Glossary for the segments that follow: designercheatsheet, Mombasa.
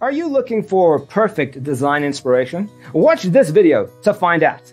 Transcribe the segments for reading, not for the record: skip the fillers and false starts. Are you looking for perfect design inspiration? Watch this video to find out.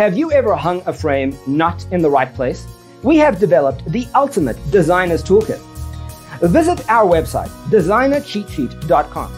Have you ever hung a frame not in the right place? We have developed the ultimate designer's toolkit. Visit our website, designercheatsheet.com.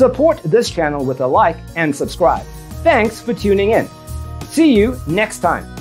Support this channel with a like and subscribe. Thanks for tuning in. See you next time.